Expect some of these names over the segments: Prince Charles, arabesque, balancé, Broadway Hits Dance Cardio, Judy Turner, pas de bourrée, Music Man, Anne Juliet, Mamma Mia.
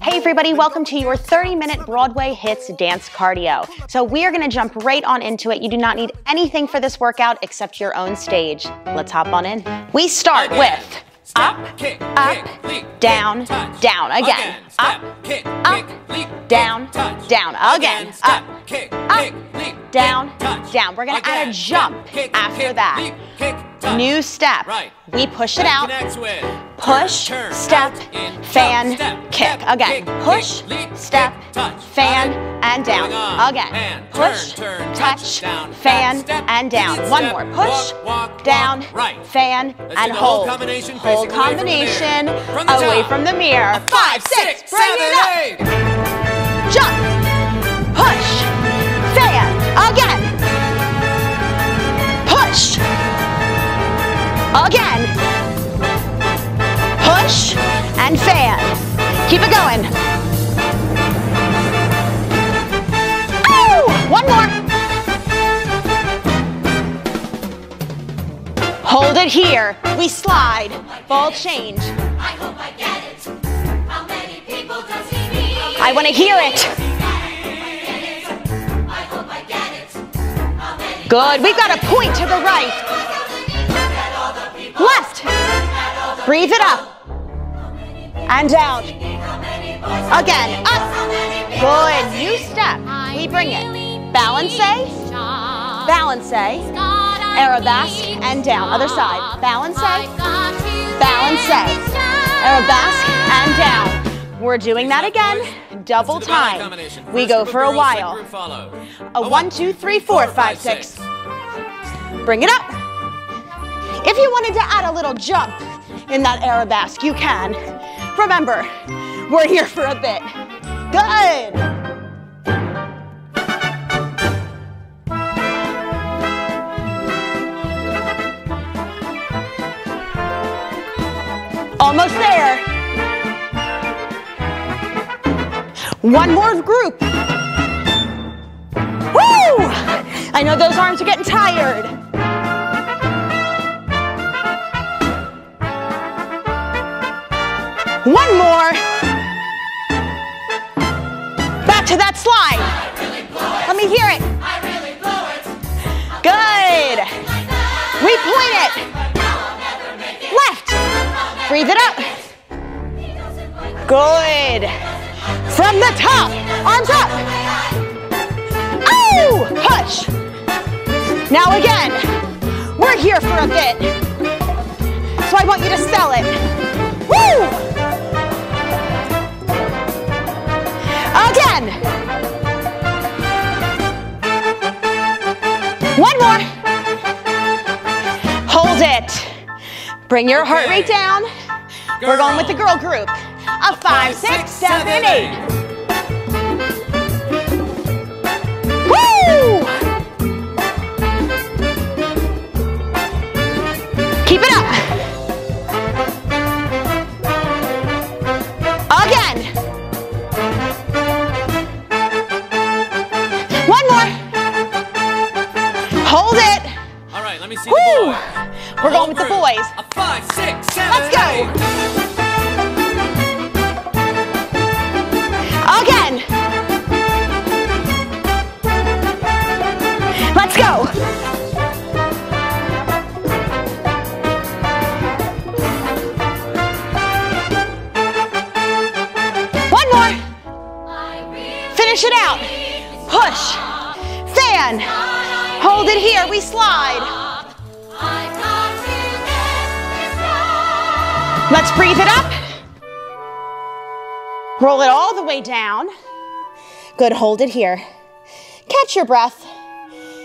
Hey everybody, welcome to your 30-minute Broadway Hits Dance Cardio. So we are going to jump right on into it. You do not need anything for this workout except your own stage. Let's hop on in. We start with up, up, down, down again. Up, up, down, down again. Up, up, down, down. We're going to add a jump after that. New step. We push it out. Push, step, fan, kick. Again. Push, step, fan, and down. Again. Push, touch, fan, and down. One more. Push, down, fan, and hold. Whole combination away from the mirror. 5, 6, bring it up. Jump, push, fan, again. Push. Again, push and fan. Keep it going. Oh, one more. Hold it here. We slide. Ball change. I hope I get it. How many people does he need? I want to hear it. I hope I get it. Good. We've got a point to the right. Left, breathe it up, and out, again, up, good, new step, we bring it, balance A, arabesque, and down, other side, balance A, arabesque, and down, we're doing that again, double time, we go for a while, a 1, 2, 3, 4, 5, 6, bring it up. If you wanted to add a little jump in that arabesque, you can. Remember, we're here for a bit. Good. Almost there. One more group. Woo! I know those arms are getting tired. One more. Back to that slide. Really let me hear it. I really blew it. Good. Like we point it. Left. Breathe it up. Good. From the top. Arms up. Oh, push. Now again. We're here for a bit. So I want you to sell it. Woo! Again. One more. Hold it. Bring your heart rate down. Girl. We're going with the girl group. A 5, 6, 7, 8. Woo! Keep it up. Woo! We're going with the boys. A 5, 6, 7. Let's go. Again. Let's go. One more. Finish it out. Push. Fan. Hold it here. We slide. Let's breathe it up. Roll it all the way down. Good, hold it here. Catch your breath.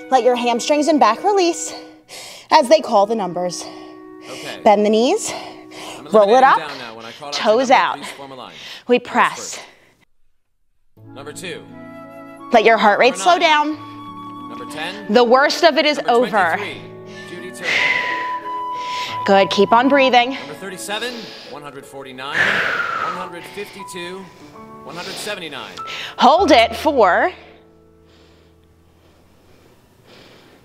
Let your hamstrings and back release as they call the numbers. Okay. Bend the knees, roll it up, toes out. We press. Number 2. Let your heart rate slow down. Number 10. The worst of it is over. Judy Turner. Good, keep on breathing. Number 37, 149, 152, 179. Hold it for...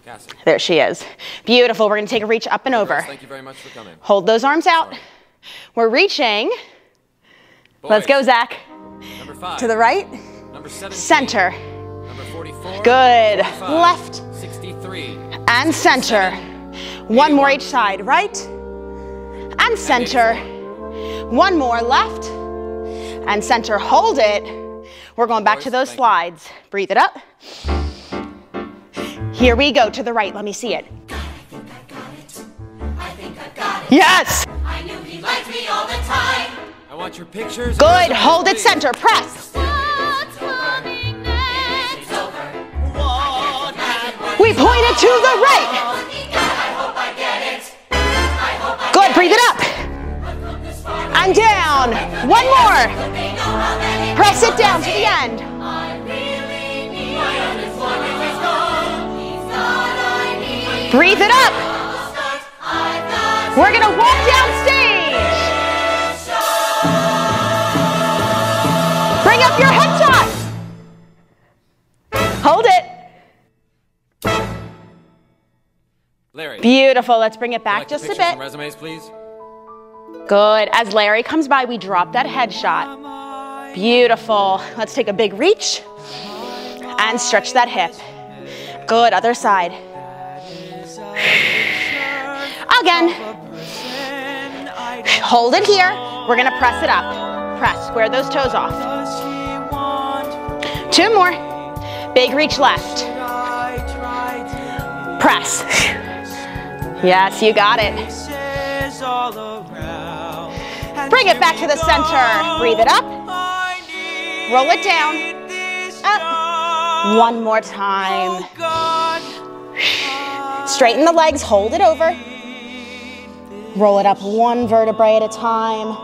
Cassie. There she is. Beautiful, we're gonna take a reach up and over. Thank you very much for coming. Hold those arms out. We're reaching Boys. Let's go, Zach. Number 5. To the right. Number 17. Center. Number 44. Good. 45. Left. 63. And center. 87. One more each side. Right. And center. One more left. And center. Hold it. We're going back to those slides. Breathe it up. Here we go. To the right. Let me see it. Yes! I knew he liked me all the time. I want your pictures. Good. Hold it center. Press. We pointed to the right. I hope I get it. Good. Breathe it up. And down. One more. Press it down to the end. Breathe it up. We're going to walk down stage. Bring up your hip toss. Hold it. Larry. Beautiful. Let's bring it back just a bit. Resumes, please. Good. As Larry comes by, we drop that headshot. Beautiful. Let's take a big reach and stretch that hip. Good. Other side. Again. Hold it here. We're going to press it up. Press. Square those toes off. 2 more. Big reach left. Press. Yes, you got it. Bring it back to the center. Breathe it up. Roll it down. Up. One more time. Straighten the legs. Hold it over. Roll it up one vertebrae at a time.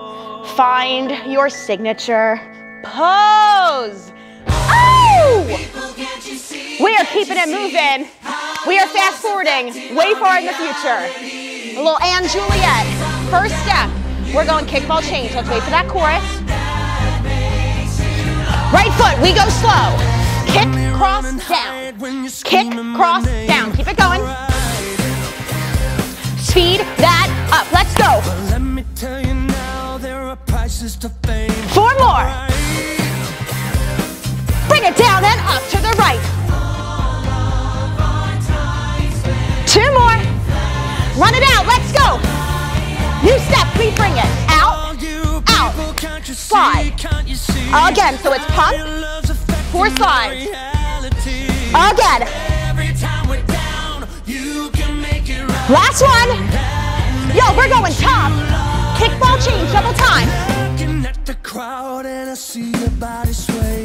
Find your signature pose. Oh! We are keeping it moving. We are fast forwarding way far in the future. A little Anne Juliet. First step, we're going kickball change. Let's wait for that chorus. Right foot, we go slow. Kick, cross, down. Kick, cross, down. Keep it going. Speed that up. Let's go. But let me tell you now, there are prices to fame. 4 more. Bring it down and up to the right. 2 more. Run it out. Let's go. New step. We bring it out, out, slide. Again. So it's pump. 4 slides. Again. Last one. Yo, we're going top. Kickball change, double time.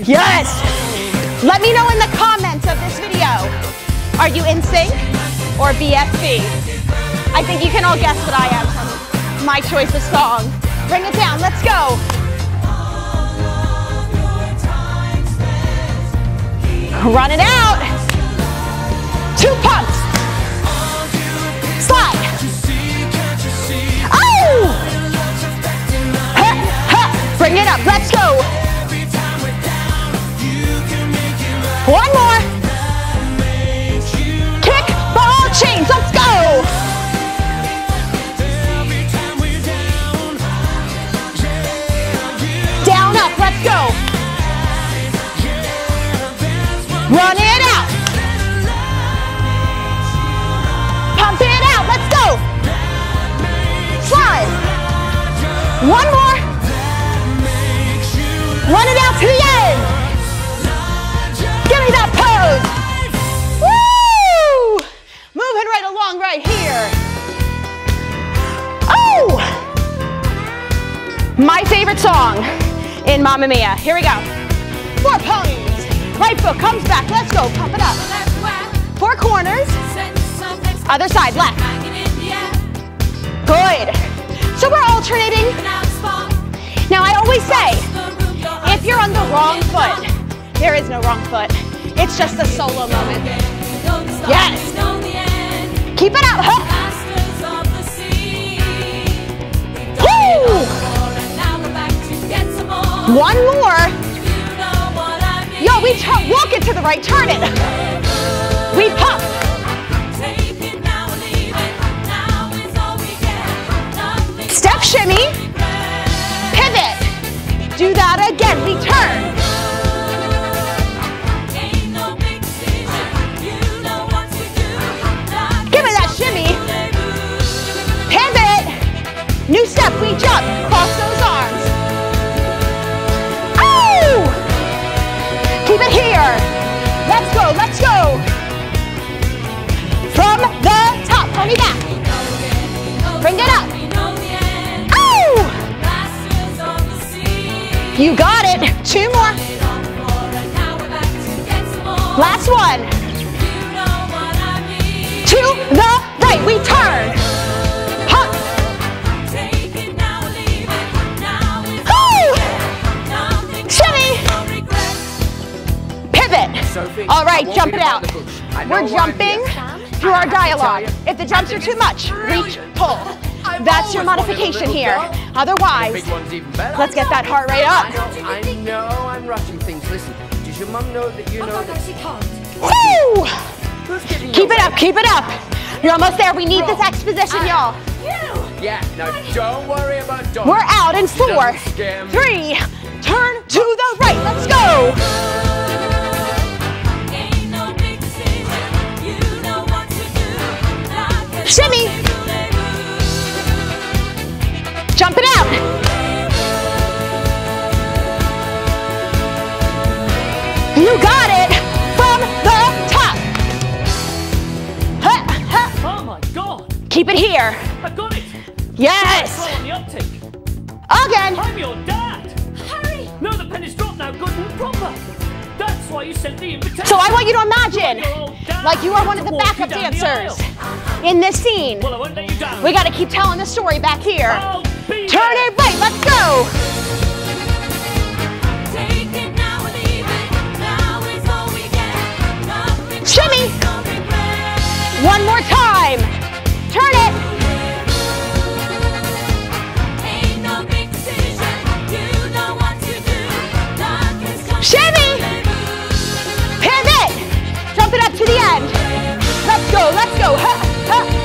Yes. Let me know in the comments of this video. Are you in sync or BFB? I think you can all guess what I am from my choice of song. Bring it down. Let's go. Run it out. 2 pumps. Slide. Oh! Ha, ha. Bring it up. Let's go. 1 more. Kick, ball, change. Let's go. Down, up. Let's go. Run it out. Pump it. Let's go. Slide. 1 more. Run it out to the end. Give me that pose. Woo! Moving right along right here. Oh! My favorite song in Mamma Mia. Here we go. 4 ponies. Right foot comes back. Let's go. Pump it up. 4 corners. Other side, left. Good. So we're alternating. Now I always say, if you're on the wrong foot, there is no wrong foot. It's just a solo moment. Yes. Keep it up. Woo! 1 more. Yo, we walk it to the right, turn it. We pump. Shimmy, pivot, do New step, we jump, cross those arms. Oh! Keep it here. Let's go, let's go. From the top, pony back. Bring it up. Oh! You got it. Two more. Last one. To the right, we turn. Hop. Woo! Shimmy. Pivot. All right, jump it out. We're jumping through our dialogue. If the jumps are too much, reach, pull. That's your modification here. Otherwise, let's get that heart rate up. I know I'm rushing things. Listen. Does your mum know that you know that she can't? Woo! Keep it up, keep it up. You're almost there. We need this exposition, y'all. Yeah, no, don't worry about Dom. We're out in 4, 3, turn to the right. Let's go. Shimmy. Jump it out. You got it from the top. Ha, ha. Oh my God. Keep it here. I got it. Yes. On the uptake. Again. I'm your dad. Hurry. No, the pen is dropped now, good and proper. That's why you sent the invitation. So I want you to imagine like you are one of the backup dancers in this scene. Well, I won't let you down. We got to keep telling the story back here. Turn it right. Let's go. Shimmy! One more time. Turn it. Shimmy! Pivot. Jump it up to the end. Let's go. Let's go. Ha, ha.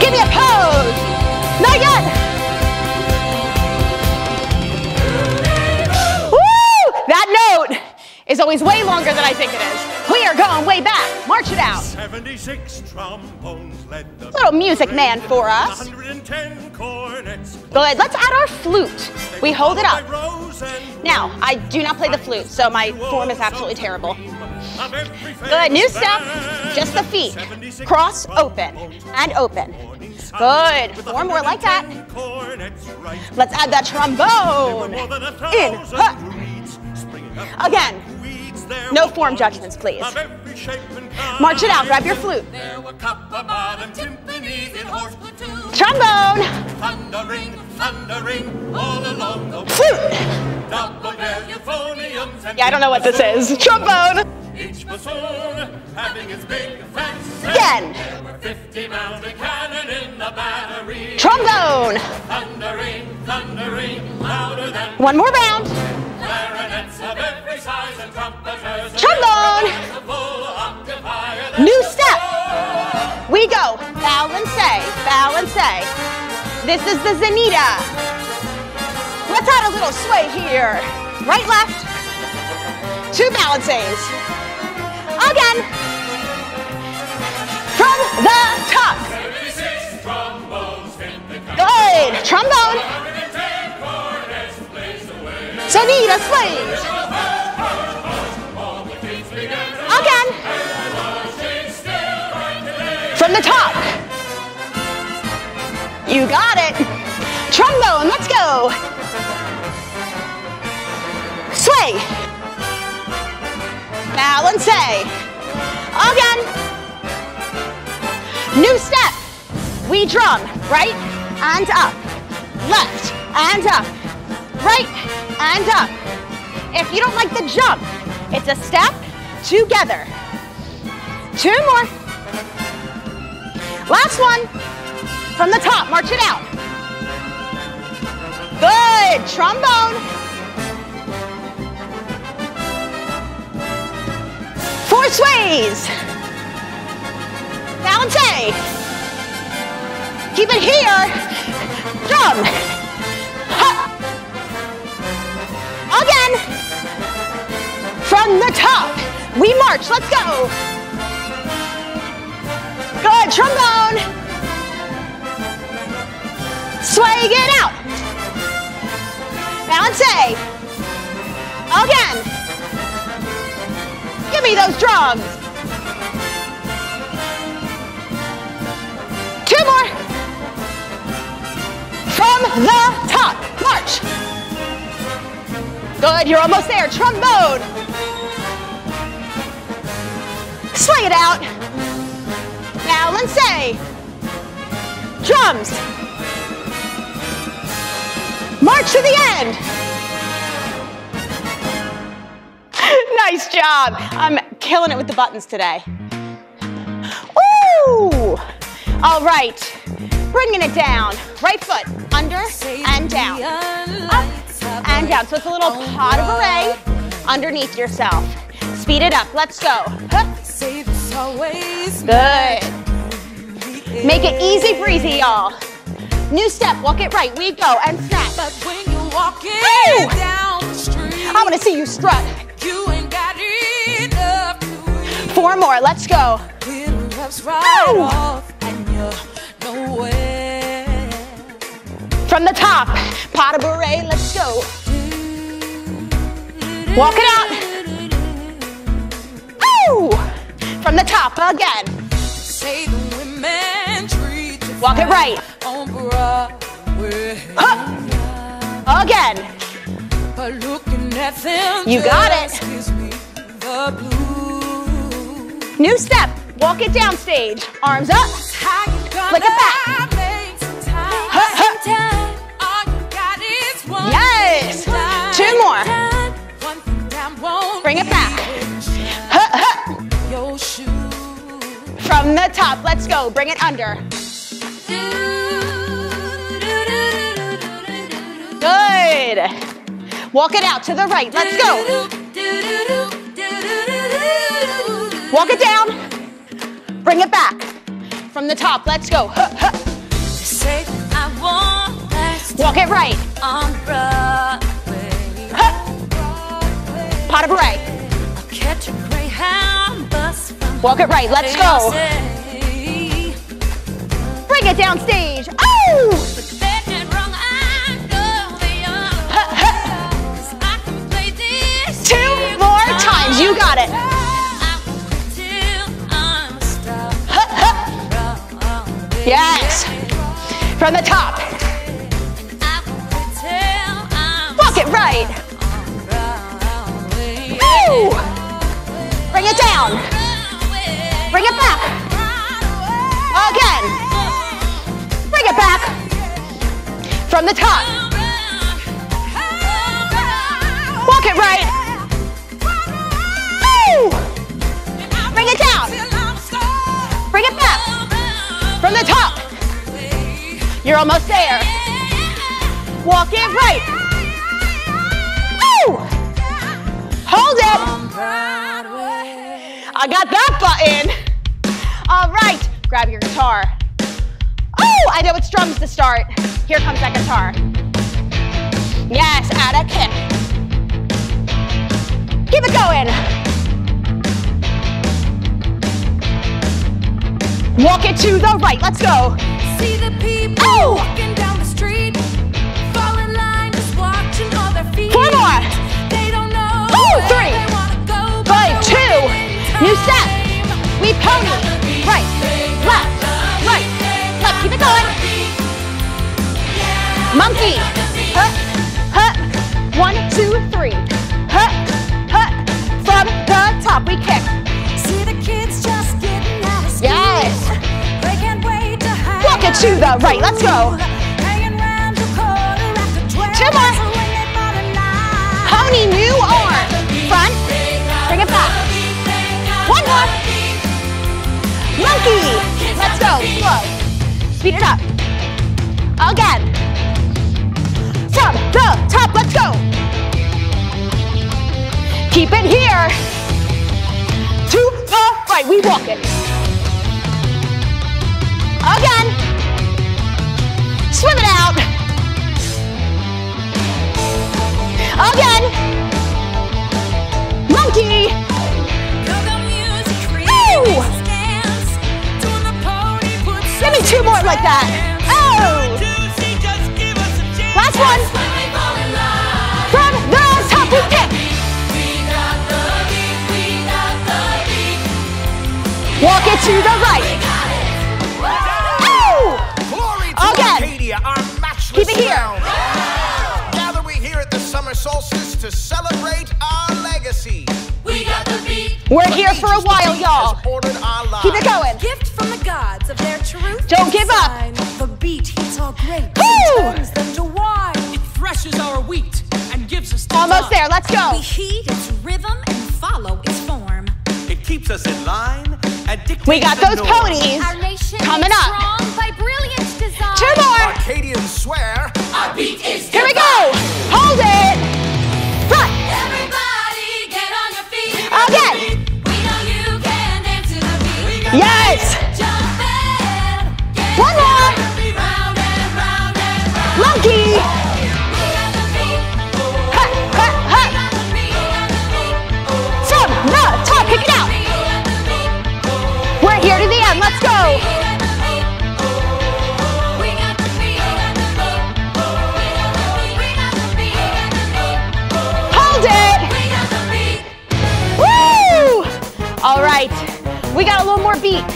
Give me a pose. Not yet. Woo! That note is always way longer than I think it is. We are going way back. March it out. 76 trombones led the little Music Man for us. 110 cornets. Go ahead, let's add our flute. We hold it up. Now, I do not play the flute, so my form is absolutely terrible. Good, new step, just the feet. Cross, open, and open. Good, 4 more like that. Let's add that trombone. In, huh. Again. No form judgments, please. March it out. Grab your flute. Trombone. Thundering, thundering all along the flute. Yeah, I don't know what this is. Trombone. Again. Trombone. Thundering, thundering louder than. One more round. Trombone. New step. We go. Balancé. This is the Zenita. Let's add a little sway here. Right, left. 2 balancés. Again. From the top. Good. Trombone. Zenita, please. Again. From the top. You got it. Trombone, let's go. Sway. Balancé. Again. New step. We drum. Right and up. Left and up. Right and up. If you don't like the jump, it's a step. Together. 2 more. Last one. From the top, march it out. Good. Trombone. 4 sways. Balancé. Keep it here. Drum. Ha. Again. From the top. We march, let's go. Good, trombone. sway it out. Balance. Again. Give me those drums. Two more. From the top. March. Good, you're almost there. Trombone. Sway it out. Balance. Drums. March to the end. Nice job. I'm killing it with the buttons today. Ooh. All right. Bringing it down. Right foot under and down. Up and down. So it's a little pot of array underneath yourself. Speed it up. Let's go. Good. Make it easy breezy, y'all. New step, walk it right. We go and snap. But when you walk it down the street, I want to see you strut. You ain't got enough. Four more. Let's go. Right off and you're nowhere. From the top, pas de bourrée. Let's go. Walk it out. Ooh. From the top again. Say the women. Walk it right. Huh. Again. You got it. New step. Walk it down stage. Arms up. Flick it back. Huh. Yes. Two more. Bring it back. Huh. From the top. Let's go. Bring it under. Good. Walk it out to the right. Let's go. Walk it down. Bring it back. From the top. Let's go. Walk it right. Pas de bourrée. Walk it right. Let's go. Bring it down stage. Oh! You got it. Yes. From the top. Walk it right. Woo. Bring it down. Bring it back. Again. Bring it back. From the top. Walk it right. Bring it down. Bring it back. From the top. You're almost there. Walk it right. Woo! Hold it. I got that button. All right. Grab your guitar. Oh, I know it's drums to start. Here comes that guitar. Yes, add a kick. Keep it going. Walk it to the right. Let's go. See the people walking down the street. Fall in line, just watching all their feet. Four more. They don't know. Three. But two. New step. We pony. Right. Left. Right. Left. Keep it going. Monkey. Hut. Hut. 1, 2, 3. Hut. Hut. From the top. We kick. See the kids just getting. Yes. Walk it to the right. Let's go. Two more. Pony new arm. Front. Bring it back. One more. Monkey. Let's go. Slow. Speed it up. Again. From the top. Let's go. Keep it here. To the right. We walk it. Again. Swim it out. Again. Monkey. Woo! Give me two more like that. Oh! to the right. Oh! Again. Keep it here. Gather we here at the summer solstice to celebrate our legacy. We got the beat. We're here for a while, y'all. Keep it going. Gift from the gods of their truth. Don't give up. The beat heats our grapes and turns them to wine. It threshes our wheat and gives us the almost there. Let's go. We heed its rhythm and follow its form. It keeps us in line and dictates. We got those ponies our nation coming up. Strong by brilliant design. Two more. Arcadians swear our beat is divine. Here we go. Hold it. Front. Everybody get on your feet. Again. We know you can dance to the beat. Yes. Jump in. Get one more. Round and round and round. Monkey. Let's go. Hold it. Woo! All right. We got a little more beat.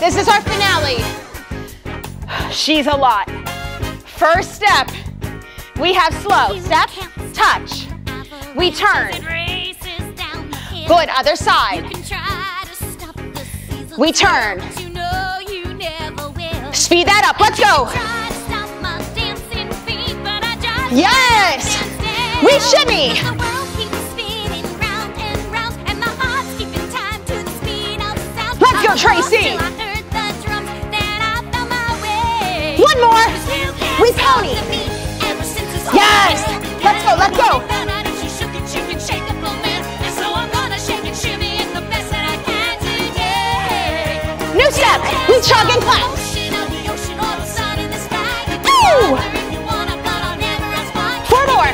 This is our finale. She's a lot. First step, we have slow. Step, touch. We turn. Good, other side. We turn. Speed that up. Let's go. Yes. We shimmy. Let's go, Tracy. One more. We pony. Yes. Let's go. Let's go. New step, we chug and clap. Ooh. Four more.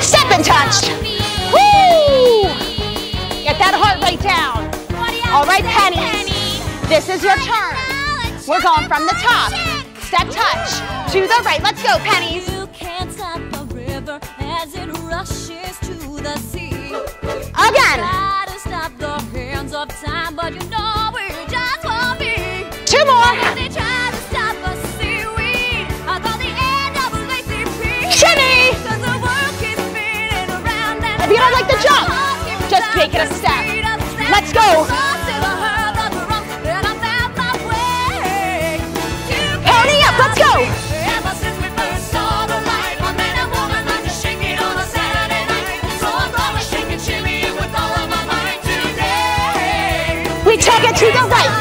Step and touch. Woo! Get that heart rate down. All right, pennies. This is your turn. We're going from the top. Step, touch, to the right. Let's go, pennies. You can't stop a river as it rushes to the sea. Again. Two more. Shimmy. If you don't like the jump, just make it a step. Let's go. Pony up. Let's go. Take it to the right.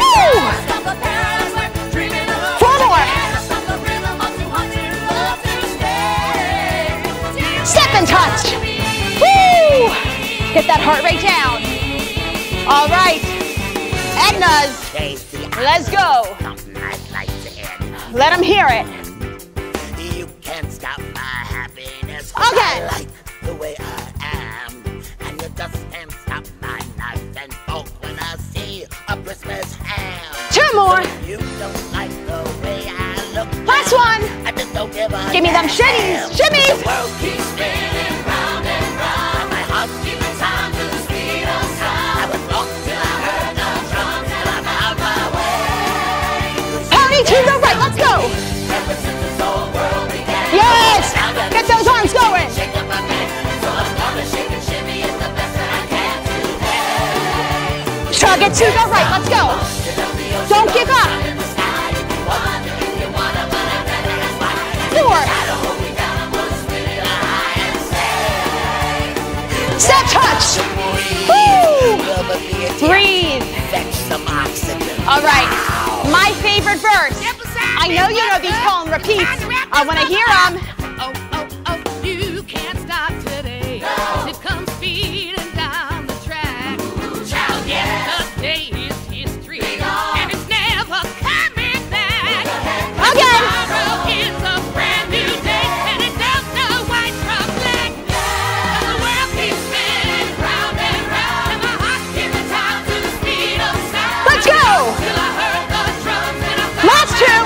Woo! Four more. Step and touch. Woo! Get that heart rate down. All right. Edna's. Let's go. Let them hear it. You can't stop my happiness. Again. I like the way I am. And you just can't stop my knife and fork when I see a Christmas ham. Two more. You don't like the way I look. Last one. I just don't give a give me them shimmies, shimmies. The world keeps spinning round and round. My heart keeps time to the speed of sound. I would walk till I heard the drum till I'm out my way. Pony to the right, let's go. Ever since this whole world began. Yes. Get those arms going. Shake up my man, so I'm gonna shake and shimmy. Chug it to the right, let's go. Don't give up. Four. Step, touch. Woo. Breathe. All right, my favorite verse. I know you know these call and repeats. I want to hear them. Oh, oh, oh, you can't stop today. It comes speed. Last two.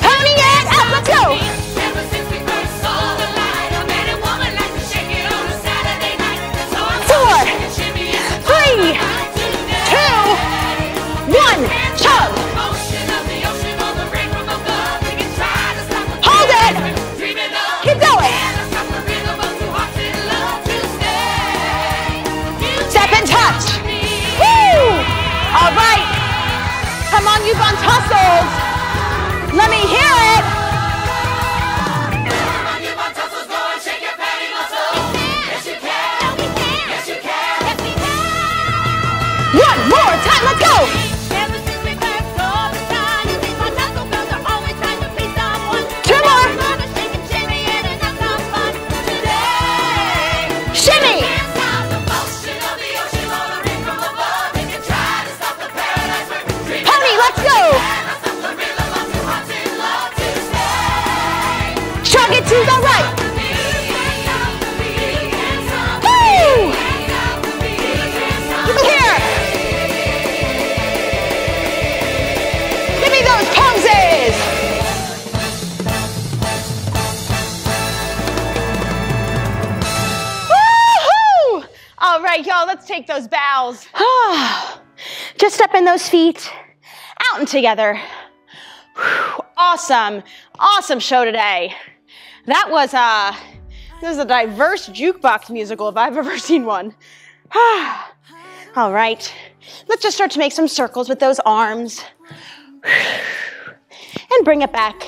Pony it up. Let's go. Come on, you bunt hustles. Let me hear it. Come on, you bunt hustles. Go and shake your patty muscle. Yes, you can. No, we can. Yes, you can. Yes, we can. One more time. Let's go. Ever since we clapped all the time, you think my taco girls are always trying to be someone. Two more. Shake and shimmy in and out of fun today. Shimmy. To the right. Woo! Look here. Give me those poses. Woohoo! All right, y'all, let's take those bows. Just up in those feet, out and together. Awesome, awesome show today. That was a diverse jukebox musical if I've ever seen one. All right, let's just start to make some circles with those arms. And bring it back.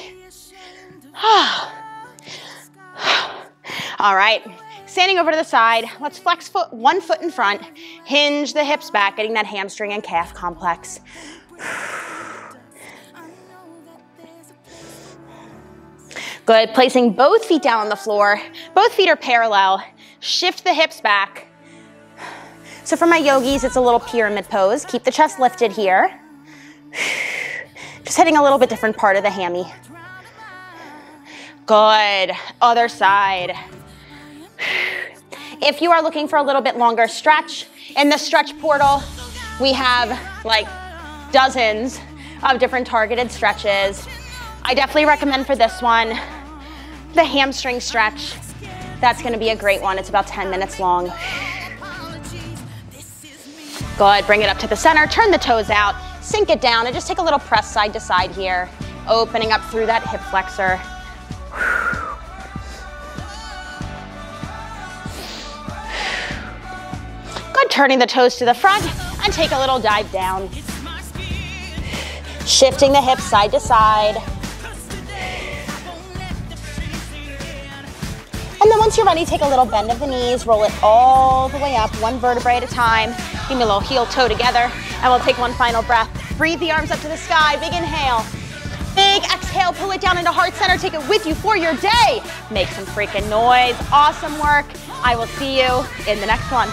All right, standing over to the side, let's flex one foot in front, hinge the hips back, getting that hamstring and calf complex. Good, placing both feet down on the floor. Both feet are parallel. Shift the hips back. So for my yogis, it's a little pyramid pose. Keep the chest lifted here. Just hitting a little bit different part of the hammy. Good, other side. If you are looking for a little bit longer stretch, in the stretch portal, we have like dozens of different targeted stretches. I definitely recommend for this one, the hamstring stretch. That's gonna be a great one. It's about 10 minutes long. Good, bring it up to the center, turn the toes out, sink it down, and just take a little press side to side here, opening up through that hip flexor. Good, turning the toes to the front, and take a little dive down. Shifting the hips side to side. And then once you're ready, take a little bend of the knees, roll it all the way up, one vertebrae at a time. Give me a little heel toe together, and we'll take one final breath. Breathe the arms up to the sky, big inhale. Big exhale, pull it down into heart center, take it with you for your day. Make some freaking noise, awesome work. I will see you in the next one.